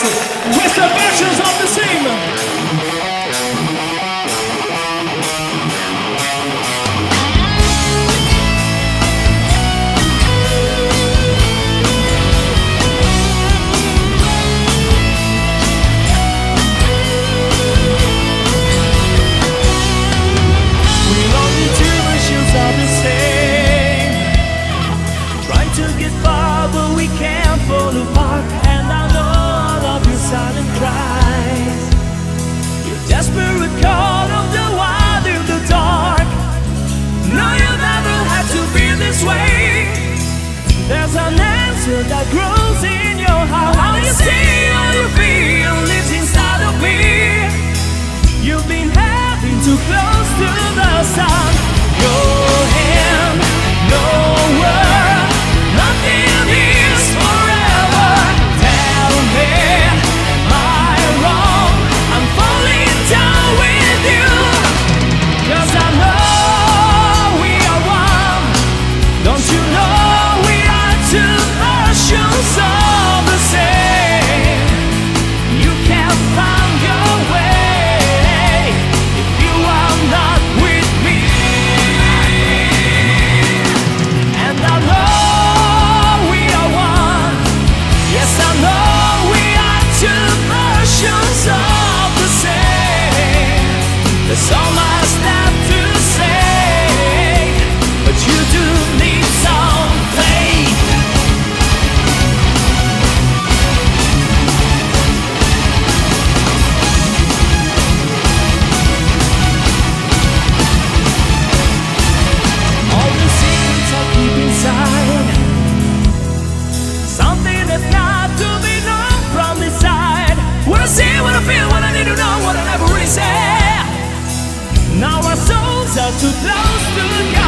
Dances, Mr. Bashers on the scene. That grows in your heart. How you see, how you feel lives inside of me. You've been having too close to the sun. No hand, no word, nothing is forever. Tell me, am I wrong? I'm falling down with you, 'cause I know we are one. Don't you know we are two? You're so the same. You can't find your way if you are not with me. And I know we are one. Yes, I know we are two versions of the same. There's so much left to say, but you do need some faith. Something that's got to be known from inside. What I see, what I feel, what I need to know, what I never really said. Now our souls are too close to God.